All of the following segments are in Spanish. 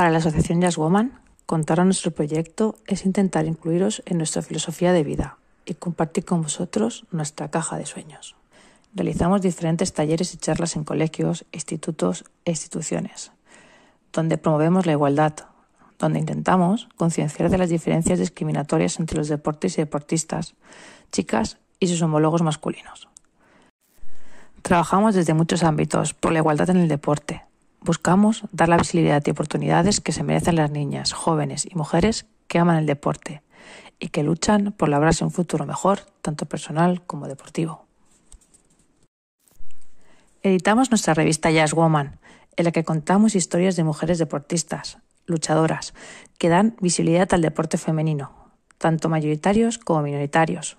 Para la asociación Just Woman, contar a nuestro proyecto es intentar incluiros en nuestra filosofía de vida y compartir con vosotros nuestra caja de sueños. Realizamos diferentes talleres y charlas en colegios, institutos e instituciones, donde promovemos la igualdad, donde intentamos concienciar de las diferencias discriminatorias entre los deportes y deportistas, chicas y sus homólogos masculinos. Trabajamos desde muchos ámbitos por la igualdad en el deporte. Buscamos dar la visibilidad y oportunidades que se merecen las niñas, jóvenes y mujeres que aman el deporte y que luchan por labrarse un futuro mejor, tanto personal como deportivo. Editamos nuestra revista Just Woman, en la que contamos historias de mujeres deportistas, luchadoras, que dan visibilidad al deporte femenino, tanto mayoritarios como minoritarios.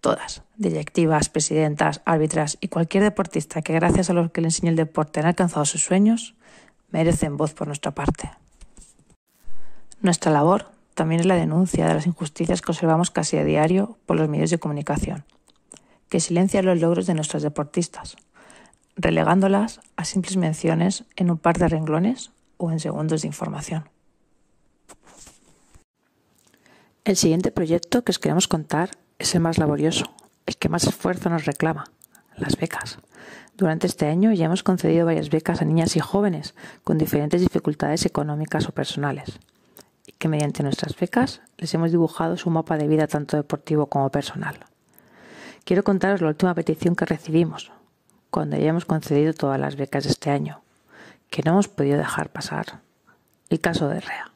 Todas, directivas, presidentas, árbitras y cualquier deportista que gracias a los que le enseña el deporte han alcanzado sus sueños, merecen voz por nuestra parte. Nuestra labor también es la denuncia de las injusticias que observamos casi a diario por los medios de comunicación, que silencian los logros de nuestras deportistas, relegándolas a simples menciones en un par de renglones o en segundos de información. El siguiente proyecto que os queremos contar es el más laborioso, el que más esfuerzo nos reclama, las becas. Durante este año ya hemos concedido varias becas a niñas y jóvenes con diferentes dificultades económicas o personales, y que mediante nuestras becas les hemos dibujado su mapa de vida tanto deportivo como personal. Quiero contaros la última petición que recibimos, cuando ya hemos concedido todas las becas de este año, que no hemos podido dejar pasar. El caso de Rhea.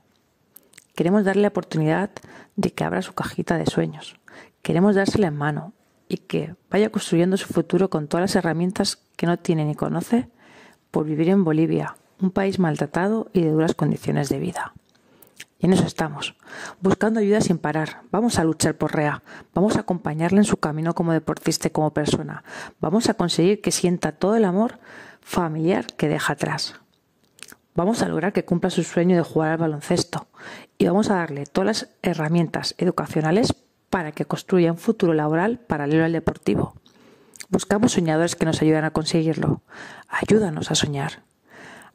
Queremos darle la oportunidad de que abra su cajita de sueños. Queremos dársela en mano y que vaya construyendo su futuro con todas las herramientas que no tiene ni conoce por vivir en Bolivia, un país maltratado y de duras condiciones de vida. Y en eso estamos, buscando ayuda sin parar. Vamos a luchar por Rhea, vamos a acompañarla en su camino como deportista y como persona. Vamos a conseguir que sienta todo el amor familiar que deja atrás. Vamos a lograr que cumpla su sueño de jugar al baloncesto y vamos a darle todas las herramientas educacionales para que construya un futuro laboral paralelo al deportivo. Buscamos soñadores que nos ayuden a conseguirlo. Ayúdanos a soñar.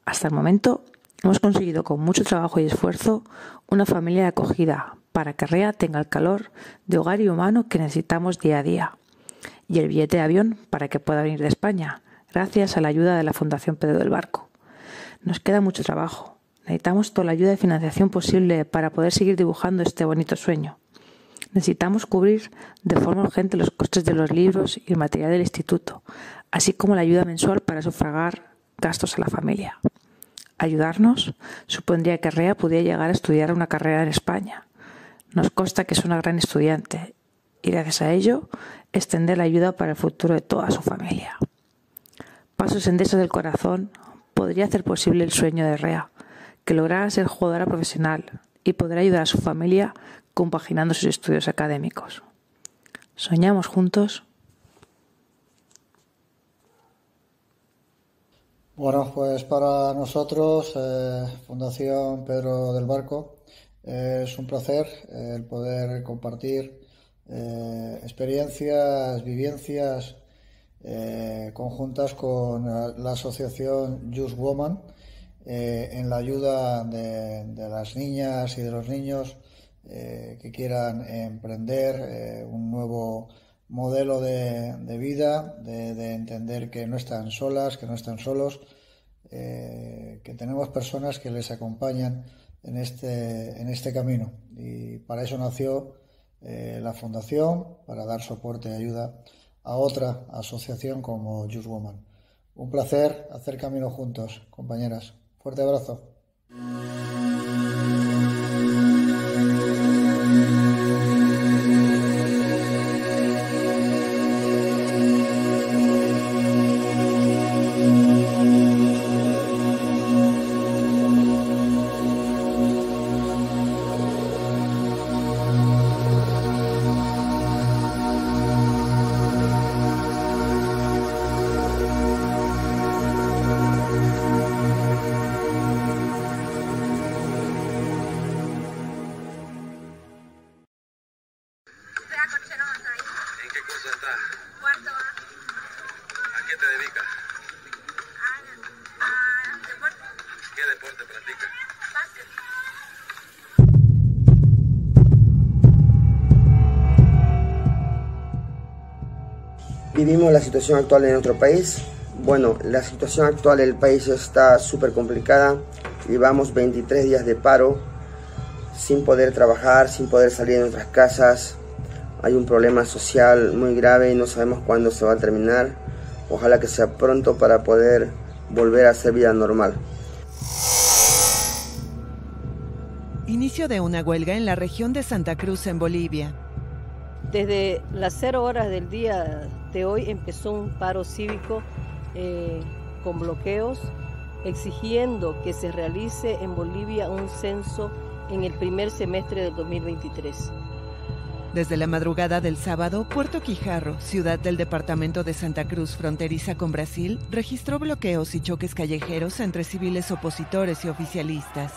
Hasta el momento hemos conseguido con mucho trabajo y esfuerzo una familia de acogida para que Rhea tenga el calor de hogar y humano que necesitamos día a día y el billete de avión para que pueda venir de España gracias a la ayuda de la Fundación Pedro del Barco. Nos queda mucho trabajo. Necesitamos toda la ayuda y financiación posible para poder seguir dibujando este bonito sueño. Necesitamos cubrir de forma urgente los costes de los libros y el material del instituto, así como la ayuda mensual para sufragar gastos a la familia. Ayudarnos supondría que Rhea pudiera llegar a estudiar una carrera en España. Nos consta que es una gran estudiante y gracias a ello extender la ayuda para el futuro de toda su familia. Pasos Senderos del Corazón podría hacer posible el sueño de Rhea, que lograra ser jugadora profesional y poder ayudar a su familia compaginando sus estudios académicos. ¿Soñamos juntos? Bueno, pues para nosotros, Fundación Pedro del Barco, es un placer el poder compartir experiencias, vivencias conjuntas con la asociación Just Woman en la ayuda de las niñas y de los niños que quieran emprender un nuevo modelo de vida, de entender que no están solas, que no están solos, que tenemos personas que les acompañan en este camino. Y para eso nació la Fundación, para dar soporte y ayuda a otra asociación como Just Woman. Un placer hacer camino juntos, compañeras. Fuerte abrazo. vivimos la situación actual de nuestro país. Bueno, la situación actual del país está súper complicada. Llevamos 23 días de paro, sin poder trabajar, sin poder salir de nuestras casas. Hay un problema social muy grave y no sabemos cuándo se va a terminar. Ojalá que sea pronto para poder volver a hacer vida normal. Inicio de una huelga en la región de Santa Cruz, en Bolivia. Desde las 0 horas del día de hoy empezó un paro cívico con bloqueos, exigiendo que se realice en Bolivia un censo en el primer semestre del 2023. Desde la madrugada del sábado, Puerto Quijarro, ciudad del departamento de Santa Cruz, fronteriza con Brasil, registró bloqueos y choques callejeros entre civiles opositores y oficialistas.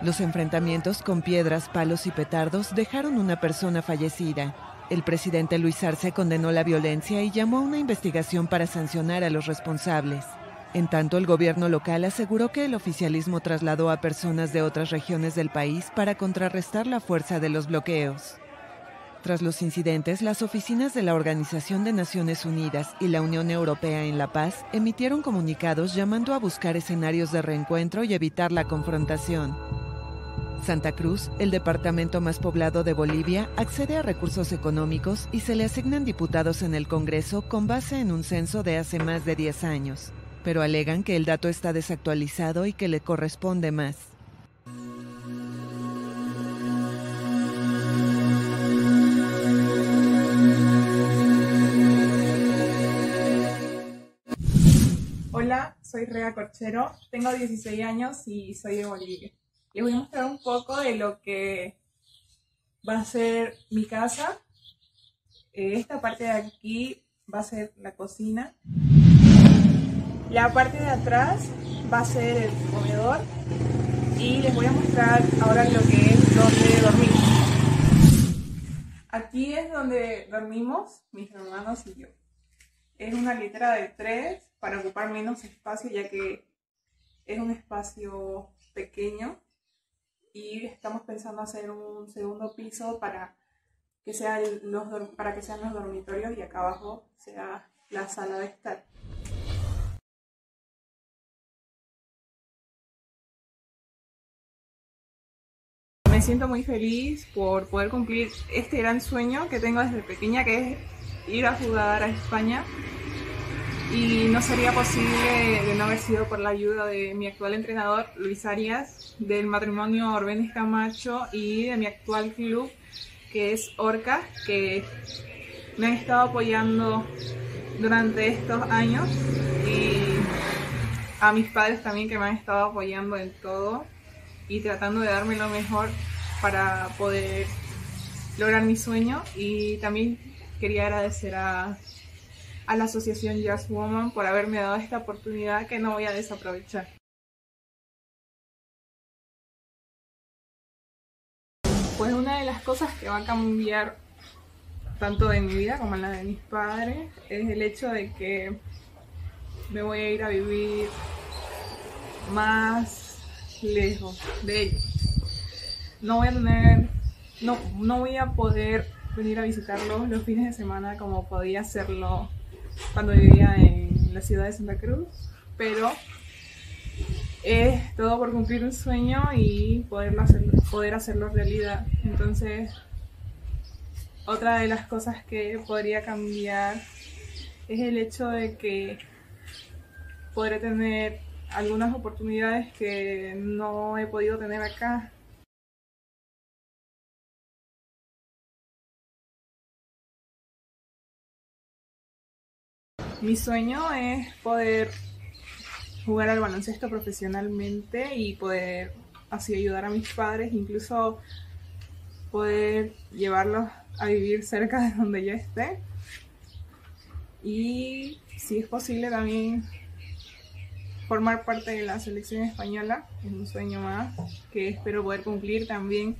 Los enfrentamientos con piedras, palos y petardos dejaron una persona fallecida. El presidente Luis Arce condenó la violencia y llamó a una investigación para sancionar a los responsables. En tanto, el gobierno local aseguró que el oficialismo trasladó a personas de otras regiones del país para contrarrestar la fuerza de los bloqueos. Tras los incidentes, las oficinas de la Organización de Naciones Unidas y la Unión Europea en La Paz emitieron comunicados llamando a buscar escenarios de reencuentro y evitar la confrontación. Santa Cruz, el departamento más poblado de Bolivia, accede a recursos económicos y se le asignan diputados en el Congreso con base en un censo de hace más de 10 años, pero alegan que el dato está desactualizado y que le corresponde más. Hola, soy Rhea Corchero, tengo 16 años y soy de Bolivia. Les voy a mostrar un poco de lo que va a ser mi casa. Esta parte de aquí va a ser la cocina. La parte de atrás va a ser el comedor. Y les voy a mostrar ahora lo que es donde dormimos. Aquí es donde dormimos mis hermanos y yo. Es una litera de 3 para ocupar menos espacio, ya que es un espacio pequeño. Y estamos pensando hacer un segundo piso para que sean los dormitorios y acá abajo sea la sala de estar. Me siento muy feliz por poder cumplir este gran sueño que tengo desde pequeña, que es ir a jugar a España. Y no sería posible de no haber sido por la ayuda de mi actual entrenador, Luis Arias, del matrimonio Orbenes Camacho y de mi actual club, que es Orca, que me han estado apoyando durante estos años, y a mis padres también, que me han estado apoyando en todo y tratando de darme lo mejor para poder lograr mi sueño. Y también quería agradecer a la asociación Just Woman por haberme dado esta oportunidad que no voy a desaprovechar. Pues una de las cosas que va a cambiar tanto de mi vida como en la de mis padres es el hecho de que me voy a ir a vivir más lejos de ellos. No voy a poder venir a visitarlos los fines de semana como podía hacerlo cuando vivía en la ciudad de Santa Cruz, pero es todo por cumplir un sueño y poder hacerlo realidad. Entonces, otra de las cosas que podría cambiar es el hecho de que podré tener algunas oportunidades que no he podido tener acá. Mi sueño es poder jugar al baloncesto profesionalmente y poder así ayudar a mis padres, incluso poder llevarlos a vivir cerca de donde yo esté. Y si es posible también formar parte de la selección española, es un sueño más que espero poder cumplir también.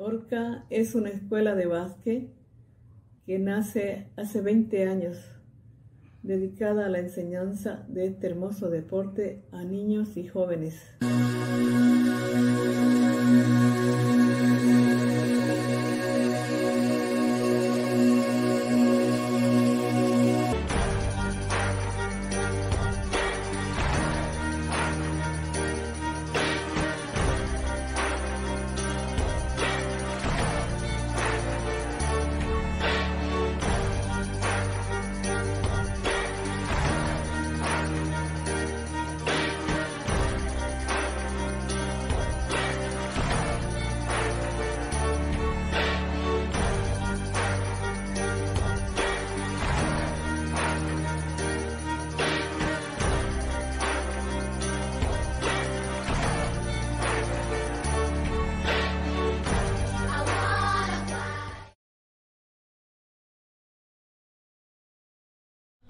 Orca es una escuela de básquet que nace hace 20 años, dedicada a la enseñanza de este hermoso deporte a niños y jóvenes.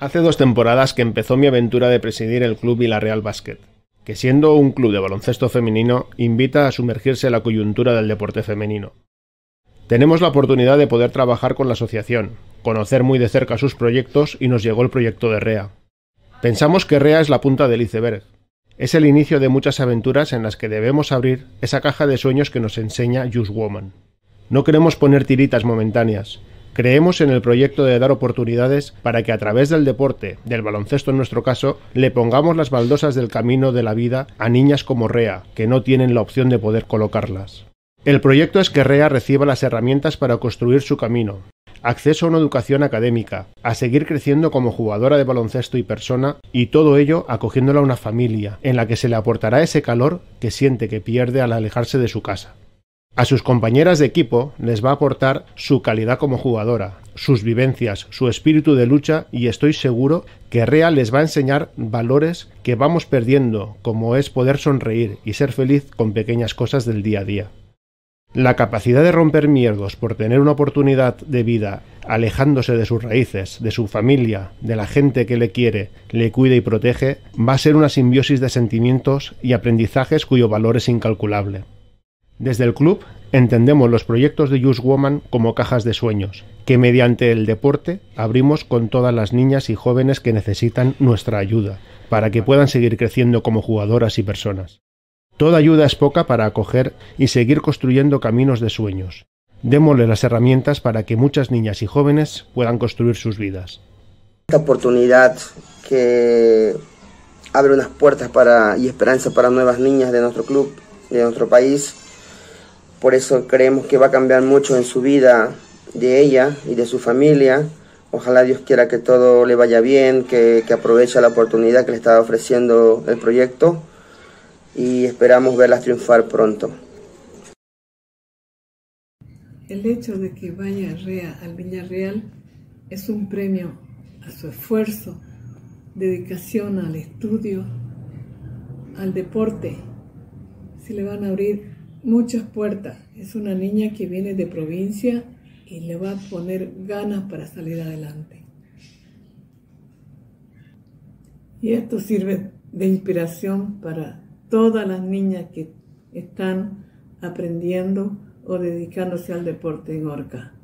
Hace 2 temporadas que empezó mi aventura de presidir el club Villarreal Básquet, que siendo un club de baloncesto femenino, invita a sumergirse en la coyuntura del deporte femenino. Tenemos la oportunidad de poder trabajar con la asociación, conocer muy de cerca sus proyectos y nos llegó el proyecto de Rhea. Pensamos que Rhea es la punta del iceberg, es el inicio de muchas aventuras en las que debemos abrir esa caja de sueños que nos enseña Just Woman. No queremos poner tiritas momentáneas. Creemos en el proyecto de dar oportunidades para que a través del deporte, del baloncesto en nuestro caso, le pongamos las baldosas del camino de la vida a niñas como Rhea, que no tienen la opción de poder colocarlas. El proyecto es que Rhea reciba las herramientas para construir su camino, acceso a una educación académica, a seguir creciendo como jugadora de baloncesto y persona, y todo ello acogiéndola a una familia, en la que se le aportará ese calor que siente que pierde al alejarse de su casa. A sus compañeras de equipo les va a aportar su calidad como jugadora, sus vivencias, su espíritu de lucha y estoy seguro que Rhea les va a enseñar valores que vamos perdiendo, como es poder sonreír y ser feliz con pequeñas cosas del día a día. La capacidad de romper miedos por tener una oportunidad de vida alejándose de sus raíces, de su familia, de la gente que le quiere, le cuida y protege, va a ser una simbiosis de sentimientos y aprendizajes cuyo valor es incalculable. Desde el club entendemos los proyectos de Just Woman como cajas de sueños, que mediante el deporte abrimos con todas las niñas y jóvenes que necesitan nuestra ayuda, para que puedan seguir creciendo como jugadoras y personas. Toda ayuda es poca para acoger y seguir construyendo caminos de sueños. Démosle las herramientas para que muchas niñas y jóvenes puedan construir sus vidas. Esta oportunidad que abre unas puertas y esperanza para nuevas niñas de nuestro club, de nuestro país. Por eso creemos que va a cambiar mucho en su vida de ella y de su familia. Ojalá Dios quiera que todo le vaya bien, que aproveche la oportunidad que le está ofreciendo el proyecto y esperamos verlas triunfar pronto. El hecho de que vaya Rhea al Villarreal es un premio a su esfuerzo, dedicación al estudio, al deporte. Se le van a abrir muchas puertas. Es una niña que viene de provincia y le va a poner ganas para salir adelante. Y esto sirve de inspiración para todas las niñas que están aprendiendo o dedicándose al deporte en Orca.